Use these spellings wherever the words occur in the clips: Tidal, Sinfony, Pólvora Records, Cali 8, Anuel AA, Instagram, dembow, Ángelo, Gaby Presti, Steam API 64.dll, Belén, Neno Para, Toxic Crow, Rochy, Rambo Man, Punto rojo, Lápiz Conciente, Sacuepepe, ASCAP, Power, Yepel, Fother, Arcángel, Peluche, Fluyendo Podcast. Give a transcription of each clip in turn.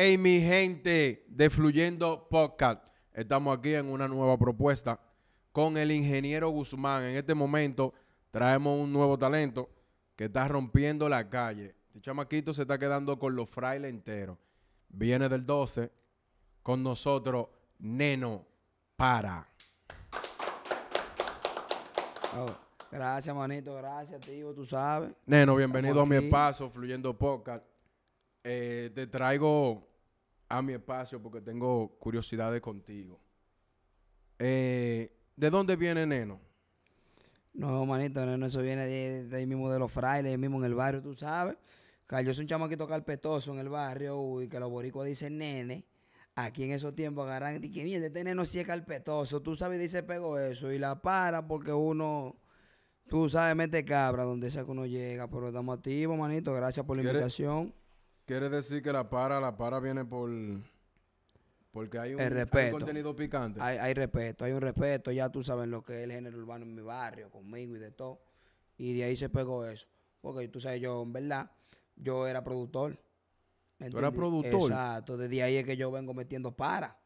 Hey, mi gente de Fluyendo Podcast, estamos aquí en una nueva propuesta con el ingeniero Guzmán. En este momento traemos un nuevo talento que está rompiendo la calle. Este chamaquito se está quedando con los frailes enteros. Viene del 12 con nosotros, Neno Para. Gracias, manito, gracias, tío, tú sabes. Neno, bienvenido a mi espacio, Fluyendo Podcast. Te traigo a mi espacio porque tengo curiosidades contigo. ¿De dónde viene Neno? No, manito, Neno, eso viene de ahí mismo, de los frailes, ahí mismo en el barrio, tú sabes. Yo soy un chamaquito carpetoso en el barrio, uy, que los boricuas dicen nene. Aquí en esos tiempos agarran y que mierda, este neno sí es carpetoso, tú sabes, dice pegó eso y la para porque uno... Tú sabes, mete cabra donde sea que uno llega, pero estamos activos, manito, gracias por la invitación. Quiere decir que la para viene por... Porque hay un contenido picante. Hay respeto, hay un respeto. Ya tú sabes lo que es el género urbano en mi barrio, conmigo y de todo. Y de ahí se pegó eso. Porque tú sabes, yo en verdad, yo era productor. ¿Me ¿Tú eras productor? Exacto. Desde ahí es que yo vengo metiendo para.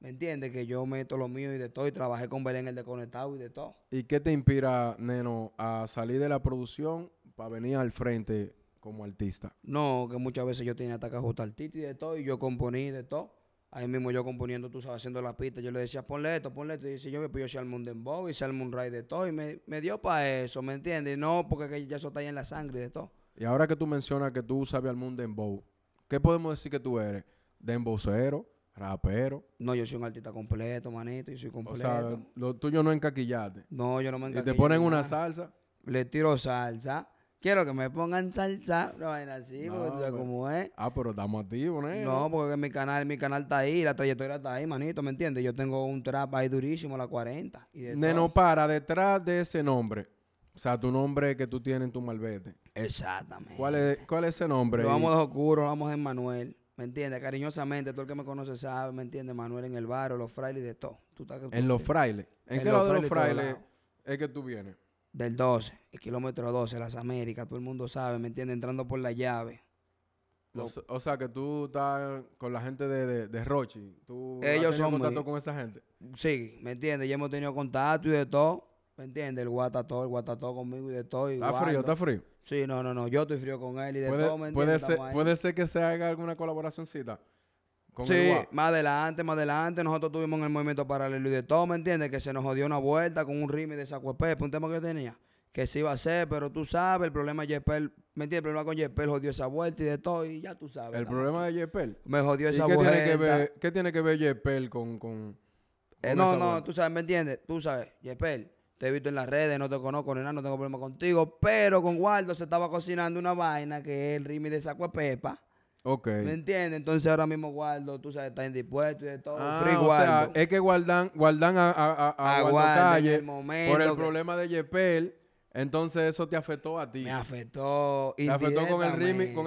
¿Me entiendes? Que yo meto lo mío y de todo. Y trabajé con Belén, el desconectado y de todo. ¿Y qué te inspira, Neno, a salir de la producción para venir al frente como artista? No, que muchas veces yo tenía hasta que ajustar artista y de todo, y yo componí de todo. Ahí mismo yo componiendo, tú sabes, haciendo la pista, yo le decía, ponle esto, y dice, yo se armó un dembow, y se armó un ray de todo, y me dio para eso, ¿me entiendes? No, porque ya eso está ahí en la sangre y de todo. Y ahora que tú mencionas que tú sabes armar un dembow, ¿qué podemos decir que tú eres? ¿Dembowcero? ¿Rapero? No, yo soy un artista completo, manito, yo soy completo. O sea, lo tuyo no encaquillaste. No, yo no me encaquillé. ¿Y te ponen una salsa? Le tiro salsa. Quiero que me pongan salsa, no vaina así, porque tú sabes cómo es. Ah, pero estamos activos, ¿eh? No, porque mi canal está ahí, la trayectoria está ahí, manito, ¿me entiendes? Yo tengo un trap ahí durísimo, la 40. Y de Neno todo. Para, detrás de ese nombre, o sea, tu nombre que tú tienes en tu malvete. Exactamente. ¿Cuál es ese nombre? Lo vamos de oscuro, lo vamos en Manuel, ¿me entiendes? Cariñosamente, todo el que me conoce sabe, ¿me entiendes? Manuel en el barrio, los frailes y de todo. ¿En los frailes? ¿En qué lado de los frailes es que tú vienes? Del 12, el kilómetro 12, las Américas, todo el mundo sabe, ¿me entiendes? Entrando por la llave. O sea, que tú estás con la gente de Rochy. ¿Tú ellos son contacto con esa gente? Sí, ¿me entiendes? Ya hemos tenido contacto y de todo, ¿me entiendes? El guatató conmigo y de todo. ¿Está frío? Sí, no, yo estoy frío con él y de todo, ¿me entiendes? ¿Puede ser que se haga alguna colaboracióncita? Sí, más adelante, nosotros tuvimos en el movimiento paralelo y de todo, ¿me entiendes? Que se nos jodió una vuelta con un ritmo de Sacuepepe, un tema que yo tenía, que sí iba a ser, pero tú sabes, el problema de Yepel, ¿me entiendes? El problema con Yepel jodió esa vuelta y de todo, y ya tú sabes. ¿El problema de Yepel? Me jodió esa vuelta. ¿Qué tiene que ver Yepel con tú sabes, ¿me entiendes? Tú sabes, Yepel, te he visto en las redes, no te conozco ni nada, no tengo problema contigo, pero con Waldo se estaba cocinando una vaina que es el ritmo de Sacuepepa. Okay. ¿Me entiendes? Entonces ahora mismo Waldo, tú sabes, está indispuesto y de todo. Free Waldo. O sea, es que guardan a Waldo en el momento por el problema de Yepel. Entonces eso te afectó a ti. Me afectó. Te afectó con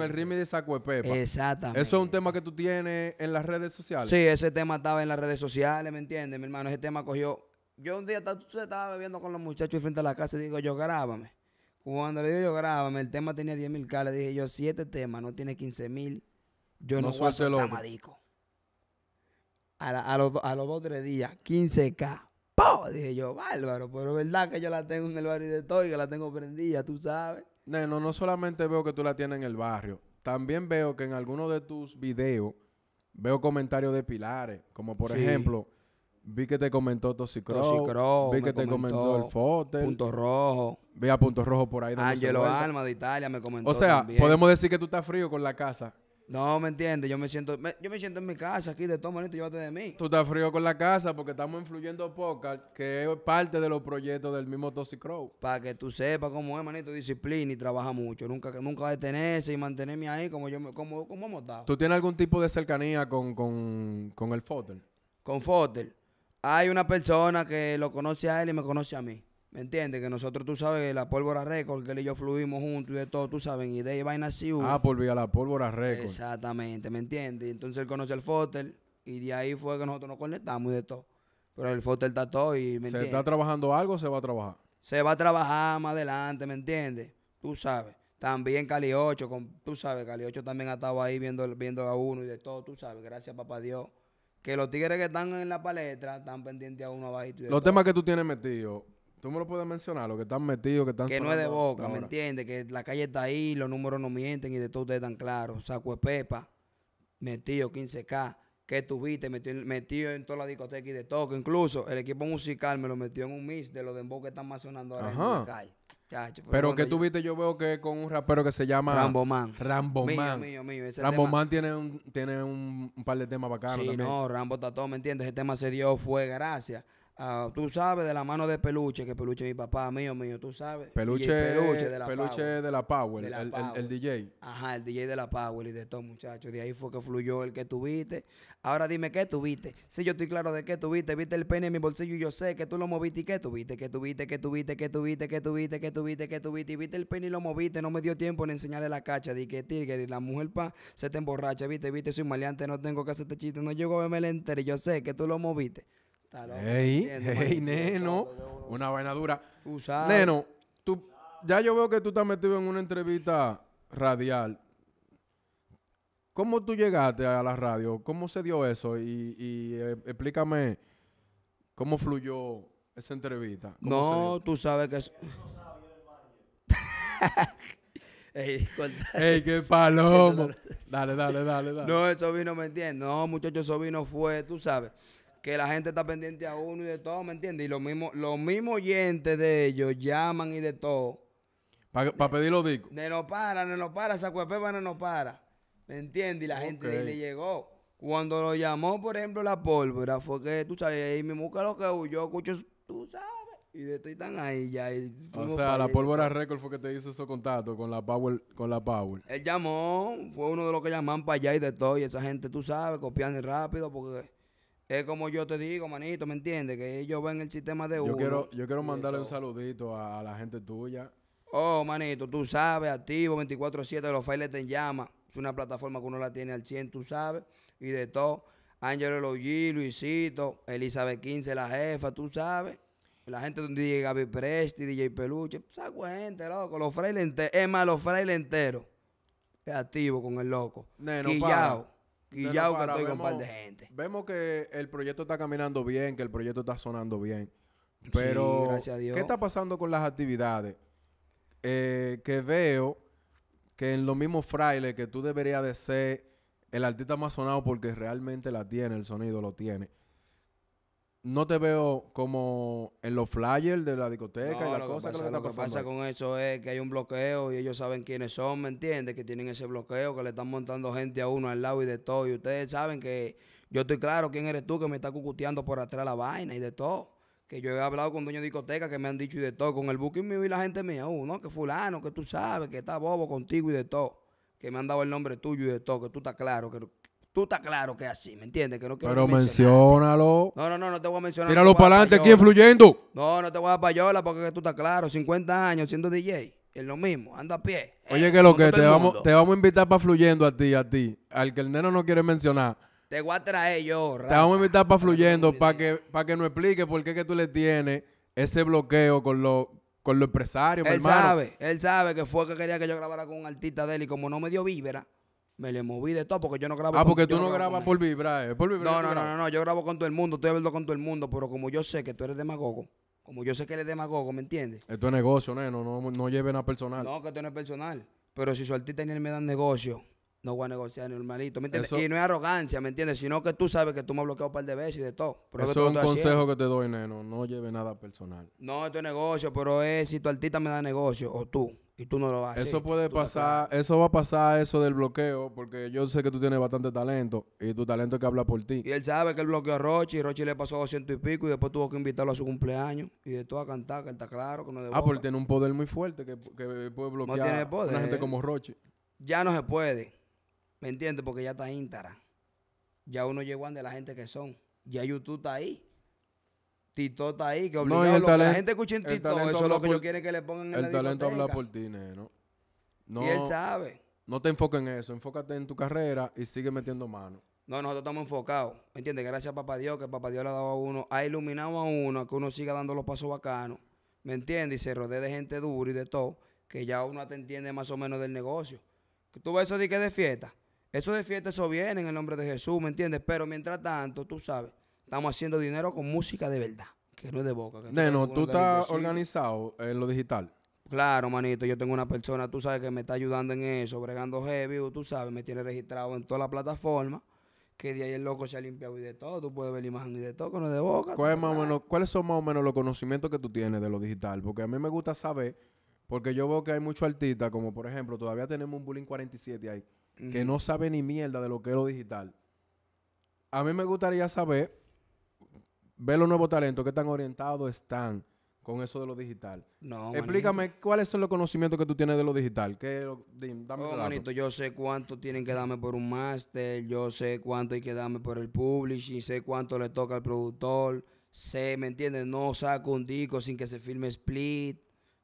el ritmo de Sacuepepa. Exactamente. Eso es un tema que tú tienes en las redes sociales. Sí, ese tema estaba en las redes sociales, ¿me entiendes? Mi hermano, ese tema cogió. Yo un día estaba bebiendo con los muchachos frente a la casa y digo, yo grábame. Cuando le digo yo grábame, el tema tenía 10.000K, le dije yo 7 temas, no tiene 15.000, yo no voy a hacer tamadico. A los 2 o 3 días, 15K, ¡pum! Dije yo, bárbaro, pero es verdad que yo la tengo en el barrio de todo y que la tengo prendida, tú sabes. Neno, no solamente veo que tú la tienes en el barrio, también veo que en algunos de tus videos veo comentarios de pilares, como por ejemplo... Vi que te comentó Toxic Crow. Vi que te comentó el Fother. Punto Rojo. Vi a Punto Rojo por ahí. Ángelo Alma de Italia me comentó. O sea, también podemos decir que tú estás frío con la casa. No, ¿me entiendes? Yo me siento en mi casa aquí de todo, manito, llévate de mí. Tú estás frío con la casa porque estamos influyendo poca, que es parte de los proyectos del mismo Toxic Crow. Para que tú sepas cómo es, manito, disciplina y trabaja mucho. Nunca detenerse y mantenerme ahí como hemos estado. ¿Tú tienes algún tipo de cercanía con el Fother? Con Fother. Hay una persona que lo conoce a él y me conoce a mí, ¿me entiendes? Que nosotros, tú sabes, la Pólvora Records, que él y yo fluimos juntos y de todo, tú sabes, y de ahí vaina así. Por vía la Pólvora Records. Exactamente, ¿me entiendes? Entonces él conoce al Fother y de ahí fue que nosotros nos conectamos y de todo. Pero el Fother está todo y, ¿me entiendes? ¿Se está trabajando algo o se va a trabajar? Se va a trabajar más adelante, ¿me entiendes? Tú sabes. También Cali 8, tú sabes, Cali 8 también ha estado ahí viendo a uno y de todo, tú sabes, gracias papá Dios. Que los tigres que están en la palestra están pendientes a uno abajito. Los temas que tú tienes metidos, tú me lo puedes mencionar, los que están metidos, que están... Que no es de boca, ¿me entiendes? Que la calle está ahí, los números no mienten y de todo ustedes están claros. Saco de Pepa, metido 15K, que tuviste, metido en toda la discoteca y de todo. Que incluso el equipo musical me lo metió en un mix de los dembow que están más sonando ahora en la calle. Chacho, pero que tuviste, yo veo que con un rapero que se llama Rambo Man. Mío. Ese Rambo Man tiene un par de temas bacanos. Sí, también. No, Rambo está todo, ¿me entiendes? Ese tema se dio, fue gracias. Tú sabes, de la mano de Peluche, que Peluche es mi papá, mío, tú sabes. Peluche de la Power. De la Power. El DJ. Ajá, el DJ de la Power y de todo, muchachos. De ahí fue que fluyó el que tuviste. Ahora dime, ¿qué tuviste? Sí, yo estoy claro de qué tuviste. Viste el pene en mi bolsillo y yo sé que tú lo moviste. ¿Y qué tuviste? ¿Qué tuviste? Y viste el pene y lo moviste. No me dio tiempo en enseñarle la cacha. Di que tigre y la mujer pa se te emborracha. Viste, soy maleante, no tengo que hacerte chiste. No llego a verme la entera y yo sé que tú lo moviste. Hey, Neno, una vaina dura. Neno, tú, ya yo veo que tú estás metido en una entrevista radial. ¿Cómo tú llegaste a la radio? ¿Cómo se dio eso? Y explícame cómo fluyó esa entrevista. No, tú sabes que... ¡Ey, qué palomo! Dale. No, eso vino, ¿me entiendes? No, muchachos, eso vino fue, tú sabes... Que la gente está pendiente a uno y de todo, ¿me entiendes? Y los mismos oyentes de ellos llaman y de todo. Para pedir los discos. Neno Para, Saco de Pepa, Neno Para. ¿Me entiendes? Y la gente le llegó. Cuando lo llamó, por ejemplo, la Pólvora, fue que, tú sabes, ahí mismo que lo que yo escucho, tú sabes. Y de todo están ahí ya. O sea, la Pólvora Records fue que te hizo esos contactos con la Power. Él llamó, fue uno de los que llamaban para allá y de todo. Y esa gente, tú sabes, copiando rápido porque... Es como yo te digo, manito, ¿me entiendes? Que ellos ven el sistema de uno. Yo quiero mandarle un saludito a la gente tuya. Oh, manito, tú sabes, activo 24/7, los files te llama. Es una plataforma que uno la tiene al 100, tú sabes, y de todo. Ángelo AA, Luisito, Elizabeth 15, la jefa, tú sabes. La gente de DJ Gaby Presti, DJ Peluche, saco gente, loco. Los frailes enteros, es más, los frailes enteros. Es activo con el loco. Guillao, que estoy con un par de gente. Vemos que el proyecto está caminando bien, que el proyecto está sonando bien. Pero, sí, gracias a Dios. ¿Qué está pasando con las actividades? Que veo que en los mismos frailes que tú deberías de ser el artista más sonado porque realmente la tiene, el sonido lo tiene. No te veo como en los flyers de la discoteca y las cosas. Lo que pasa con eso es que hay un bloqueo y ellos saben quiénes son, ¿me entiendes? Que tienen ese bloqueo, que le están montando gente a uno al lado y de todo. Y ustedes saben que yo estoy claro quién eres tú que me está cucuteando por atrás la vaina y de todo. Que yo he hablado con dueños de discoteca que me han dicho y de todo. Con el booking mío y la gente mía, no, que fulano, que tú sabes, que está bobo contigo y de todo. Que me han dado el nombre tuyo y de todo, que tú estás claro, que... Tú estás claro que es así, ¿me entiendes? Que no quiero pero menciónalo. No te voy a mencionar. Tíralo para adelante aquí influyendo. No te voy a dar payola porque tú estás claro. 50 años siendo DJ. Es lo mismo. Anda a pie. Oye, que lo que te vamos a invitar para fluyendo a ti. Al que el neno no quiere mencionar. Te voy a traer yo, rata. Te vamos a invitar para fluyendo para que nos explique por qué que tú le tienes ese bloqueo con los empresarios, mi hermano. Él sabe que fue que quería que yo grabara con un artista de él y como no me dio vibra. Me le moví de todo porque yo no grabo. Porque tú no grabas por vibrar, No, yo grabo con todo el mundo, estoy hablando con todo el mundo, pero como yo sé que tú eres demagogo, ¿me entiendes? Esto es negocio, neno, no lleve nada personal. No, que esto no es personal, pero si su artista y él me dan negocio, no voy a negociar normalito, ¿me entiendes? Eso, y no es arrogancia, ¿me entiendes? Sino que tú sabes que tú me has bloqueado un par de veces y de todo. Pero eso es un consejo haciendo. Que te doy, neno, no lleve nada personal. No, esto es negocio, pero es si tu artista me da negocio o tú. Y tú no lo vas a hacer. Eso puede pasar, eso va a pasar, eso del bloqueo, porque yo sé que tú tienes bastante talento y tu talento es que habla por ti. Y él sabe que él bloqueó a Rochy, y Rochy le pasó 200 y pico y después tuvo que invitarlo a su cumpleaños y de todo a cantar, que él está claro que no debe. Porque tiene un poder muy fuerte que puede bloquear no tiene poder, a una gente como Rochy. Ya no se puede, ¿me entiendes? Porque ya está Instagram. Ya uno llegó de la gente que son. Ya YouTube está ahí. Tito está ahí, que obligado la gente escucha en Tito, eso es lo que yo quiero que le pongan en la discoteca. El talento habla por ti, neno. No, y él sabe. No te enfoques en eso, enfócate en tu carrera y sigue metiendo mano. No, nosotros estamos enfocados, ¿me entiendes? Gracias a papá Dios, que papá Dios le ha dado a uno, ha iluminado a uno, a que uno siga dando los pasos bacanos, ¿me entiendes? Y se rodee de gente dura y de todo, que ya uno te entiende más o menos del negocio. Que tú ves eso de que de fiesta. Eso de fiesta, eso viene en el nombre de Jesús, ¿me entiendes? Pero mientras tanto, tú sabes, estamos haciendo dinero con música de verdad, que no es de boca. Neno, ¿tú estás organizado en lo digital? Claro, manito, yo tengo una persona, tú sabes, que me está ayudando en eso, bregando heavy, tú sabes, me tiene registrado en toda la plataforma, que de ahí el loco se ha limpiado y de todo, tú puedes ver imagen y de todo, que no es de boca. ¿Cuáles son más o menos los conocimientos que tú tienes de lo digital? Porque a mí me gusta saber, porque yo veo que hay muchos artistas, como por ejemplo, todavía tenemos un Bullying 47 ahí, que no sabe ni mierda de lo que es lo digital. A mí me gustaría saber, ver los nuevos talentos, qué tan orientados están con eso de lo digital. No, explícame, manito, cuáles son los conocimientos que tú tienes de lo digital. Dame ese dato. Manito, yo sé cuánto tienen que darme por un máster, yo sé cuánto hay que darme por el publishing, sé cuánto le toca al productor, sé, ¿me entiendes? No saco un disco sin que se firme split,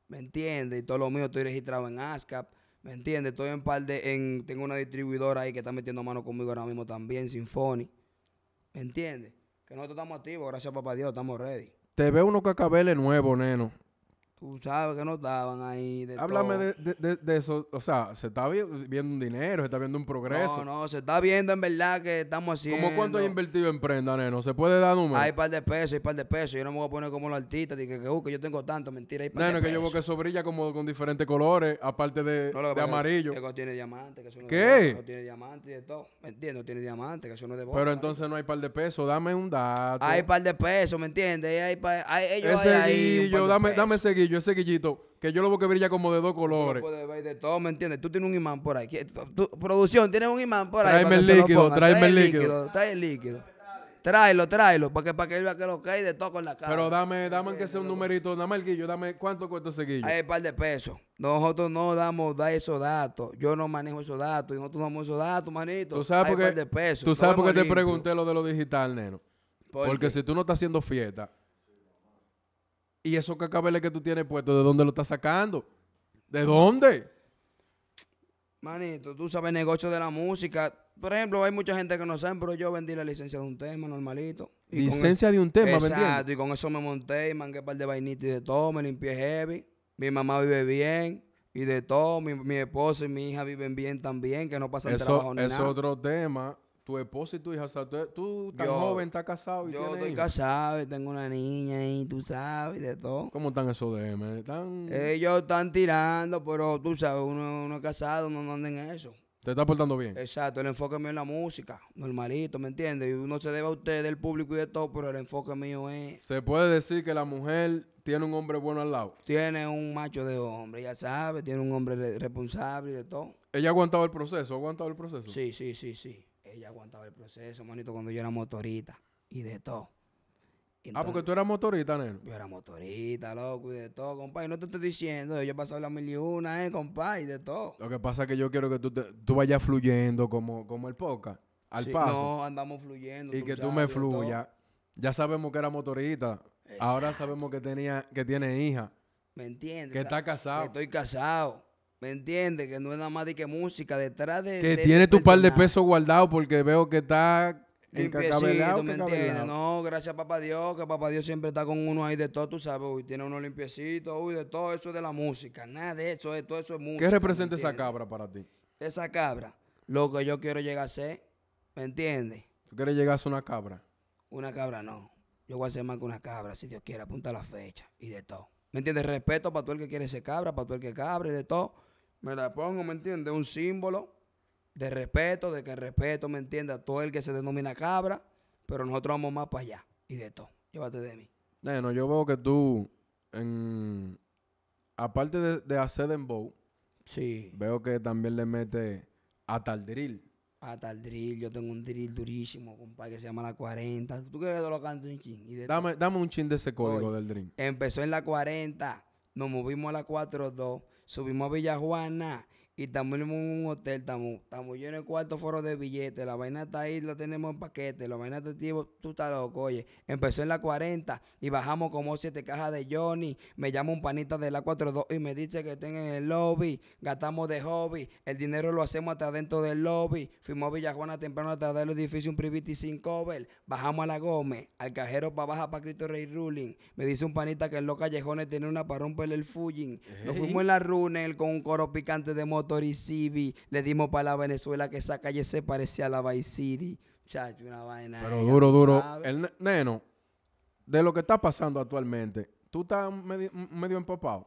¿me entiendes? Y todo lo mío estoy registrado en ASCAP, ¿me entiendes? Estoy en par de... tengo una distribuidora ahí que está metiendo mano conmigo ahora mismo también, Sinfony, ¿me entiendes? Que nosotros estamos activos, gracias a papá Dios, estamos ready. Te veo unos cacabeles nuevos, Neno. Tú sabes que no estaban ahí. Háblame de eso. O sea, se está viendo un dinero, se está viendo un progreso. No, no, se está viendo en verdad que estamos haciendo. ¿Cómo cuánto hay invertido en prenda, Neno? ¿Se puede dar número? Hay par de pesos, hay par de pesos. Yo no me voy a poner como los artistas, que yo tengo tanto, mentira. Hay par de pesos. Neno, que yo veo que eso brilla como con diferentes colores, aparte de amarillo. Que tiene diamantes, que eso no es de boca, tiene diamantes y de todo. ¿Me entiendes? Tiene diamantes, que eso no es de boca. Pero entonces no hay par de pesos, dame un dato. Hay par de pesos, ¿me entiendes? Dame ese guillo, ese guillito, que yo lo veo que brilla como de dos colores. Tú puedes ver de todo, ¿me entiendes? Tú tienes un imán por ahí. ¿Tú, producción, tienes un imán por ahí? Tráeme el líquido. Tráelo, para que él vea que lo cae de todo con la cara. Pero dame que sea un numerito, dame el guillo, dame cuánto cuesta ese guillo. Hay un par de pesos. Nosotros no da esos datos. Yo no manejo esos datos, nosotros no damos esos datos, manito. Tú sabes por qué te pregunté lo de lo digital, Neno. Porque si tú no estás haciendo fiesta, y esos cacabeles que tú tienes puesto, ¿de dónde lo estás sacando? ¿De dónde? Manito, tú sabes negocio de la música. Por ejemplo, hay mucha gente que no sabe, pero yo vendí la licencia de un tema, normalito. ¿Licencia de un tema, vendí? Exacto, y con eso me monté y mangué un par de vainitas y de todo, me limpié heavy. Mi mamá vive bien y de todo. Mi esposa y mi hija viven bien también, que no pasan trabajo ni nada. Es otro tema. Tu esposa y tu hija, o sea, tú tan joven, estás casado y yo estoy casado y tengo una niña ahí, tú sabes, de todo. ¿Cómo están esos DM? Ellos están tirando, pero tú sabes, uno es casado, uno no anda en eso. ¿Te está portando bien? Exacto, el enfoque mío es la música, normalito, ¿me entiendes? Uno se debe a usted, del público y de todo, pero el enfoque mío es... ¿Se puede decir que la mujer tiene un hombre bueno al lado? Tiene un macho de hombre, ya sabes, tiene un hombre responsable y de todo. ¿Ella ha aguantado el proceso? Sí. Ella aguantaba el proceso, manito, cuando yo era motorista y de todo. Entonces, porque tú eras motorista, Neno. Yo era motorista, loco, y de todo, compadre. No te estoy diciendo, yo pasaba la mil y una, compadre, y de todo. Lo que pasa es que yo quiero que tú vayas fluyendo como el podcast, al paso. No, andamos fluyendo. Y que tú me fluyas. Ya sabemos que era motorista. Exacto. Ahora sabemos que tiene hija. ¿Me entiendes? Que está casado. Que estoy casado. ¿Me entiendes? Que no es nada más de que música detrás de... Que tiene tu par de pesos guardado porque veo que está... Limpiecito, ¿me entiendes? No, gracias a papá Dios, que papá Dios siempre está con uno ahí de todo, tú sabes. Uy, tiene uno limpiecito, uy, de todo eso es de la música. Nada de eso, todo eso es música. ¿Qué representa esa cabra para ti? Esa cabra, lo que yo quiero llegar a ser, ¿me entiendes? ¿Tú quieres llegar a ser una cabra? Una cabra no. Yo voy a ser más que una cabra, si Dios quiere, apunta la fecha y de todo. ¿Me entiendes? Respeto para todo el que quiere ser cabra, para todo el que cabra y de todo. Me la pongo, ¿me entiendes? Un símbolo de respeto, de que el respeto, ¿me entiendes? A todo el que se denomina cabra, pero nosotros vamos más para allá y de todo. Llévate de mí. Bueno, yo veo que tú, aparte de hacer dembow, sí, veo que también le metes hasta el drill. Hasta el drill, yo tengo un drill durísimo, compadre, que se llama La 40. ¿Tú crees que lo canto un chin? Y de dame un chin de ese código. Oye, del drill. Empezó en La 40, nos movimos a La 42. Subimos a Villa Juana Y estamos en un hotel, estamos llenos de cuartos, foros de billetes. La vaina está ahí, la tenemos en paquete. La vaina está tío, tú estás loco, oye. Empezó en la 40 y bajamos como 7 cajas de Johnny. Me llama un panita de la 42 y me dice que estén en el lobby. Gastamos de hobby. El dinero lo hacemos hasta dentro del lobby. Fuimos a Villa Juana temprano hasta del edificio, un privity sin cover. Bajamos a la Gómez, al cajero para baja para Cristo Rey Ruling. Me dice un panita que en los callejones tenía una para romperle el fuyin. Nos fuimos en la Runel con un coro picante de moto. Toricibi, le dimos para la Venezuela que esa calle se parecía a la Vice City. Chacho, una vaina. Pero duro, duro. El Neno, de lo que está pasando actualmente, ¿tú estás medio empapado?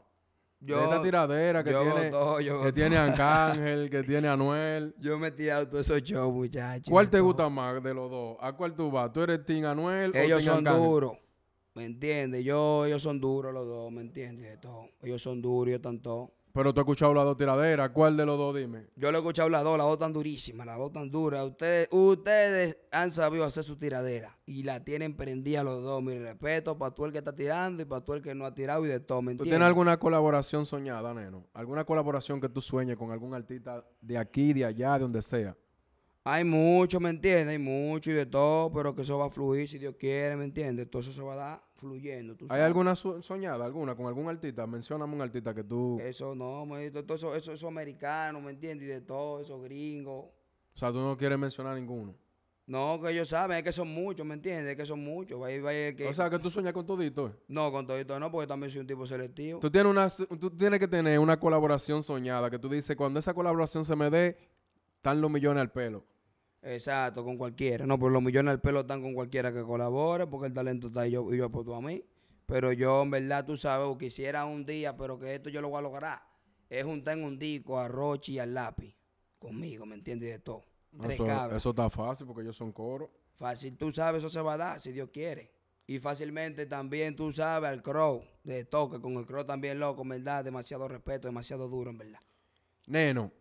Yo, de esta tiradera que tiene Arcángel, que tiene Anuel. Yo me he tirado todos esos shows, muchachos. ¿Cuál te gusta más de los dos? ¿A cuál tú vas? ¿Tú eres Team Anuel o Team Arcángel? Ellos son duros. ¿Me entiendes? Ellos son duros los dos, ¿me entiendes? Ellos son duros, ellos están todos. Pero tú has escuchado las dos tiraderas. ¿Cuál de los dos? Dime. Yo lo he escuchado las dos tan durísimas, las dos tan duras. Ustedes han sabido hacer su tiradera y la tienen prendida los dos. Mi respeto para tú el que está tirando y para tú el que no ha tirado y de todo, ¿me entiendes? ¿Tú tienes alguna colaboración soñada, Neno? ¿Alguna colaboración que tú sueñes con algún artista de aquí, de allá, de donde sea? Hay mucho, ¿me entiendes? Hay mucho y de todo, pero que eso va a fluir si Dios quiere, ¿me entiendes? Todo eso se va a dar fluyendo. ¿Hay alguna soñada, alguna, con algún artista? Mencióname un artista que tú... Eso no, todo eso americano, ¿me entiendes? Y de todo, eso gringo. O sea, tú no quieres mencionar ninguno. No, que ellos saben, es que son muchos, ¿me entiendes? Es que son muchos. O sea, que tú sueñas con todito. No, con todito no, porque también soy un tipo selectivo. Tú tienes que tener una colaboración soñada, que tú dices, cuando esa colaboración se me dé, están los millones al pelo. Exacto, con cualquiera. No, pero los millones al pelo están con cualquiera que colabore, porque el talento está ahí y yo aporto a mí. Pero yo, en verdad, tú sabes, quisiera un día, pero que esto yo lo voy a lograr. Es juntar en un disco a Rochy y al Lápiz conmigo, ¿me entiendes? De todo. Eso está fácil, porque ellos son coro. Fácil, tú sabes, eso se va a dar, si Dios quiere. Y fácilmente también, tú sabes, al Crow, de toque, con el Crow también, loco, en verdad, demasiado respeto, demasiado duro, en verdad. Neno,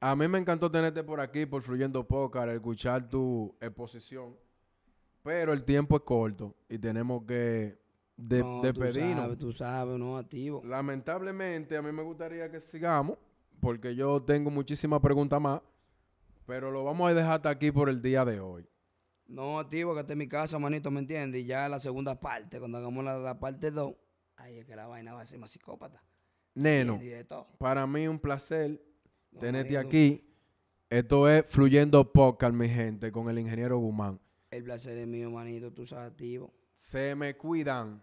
a mí me encantó tenerte por aquí, por Fluyendo Podcast, escuchar tu exposición, pero el tiempo es corto y tenemos que despedirnos. Tú sabes, no, activo. Lamentablemente, a mí me gustaría que sigamos, porque yo tengo muchísimas preguntas más, pero lo vamos a dejar hasta aquí por el día de hoy. No, activo, que esté en mi casa, manito, ¿me entiendes? Y ya la segunda parte, cuando hagamos la parte 2, ahí es que la vaina va a ser más psicópata. Neno, para mí un placer tenerte aquí. Esto es Fluyendo Podcast, mi gente, con el ingeniero Guzmán. El placer es mío, manito, tú sabes, activo. Se me cuidan.